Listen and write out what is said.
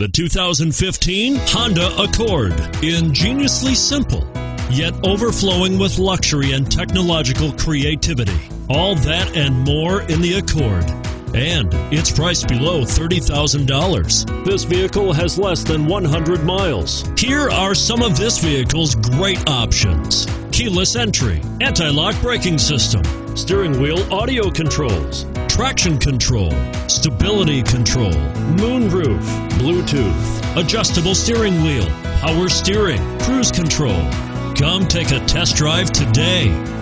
The 2015 Honda Accord. Ingeniously simple, yet overflowing with luxury and technological creativity. All that and more in the Accord. And it's priced below $30,000. This vehicle has less than 100 miles. Here are some of this vehicle's great options: keyless entry, anti-lock braking system, steering wheel audio controls, traction control, stability control, moonroof, Bluetooth, adjustable steering wheel, power steering, cruise control. Come take a test drive today.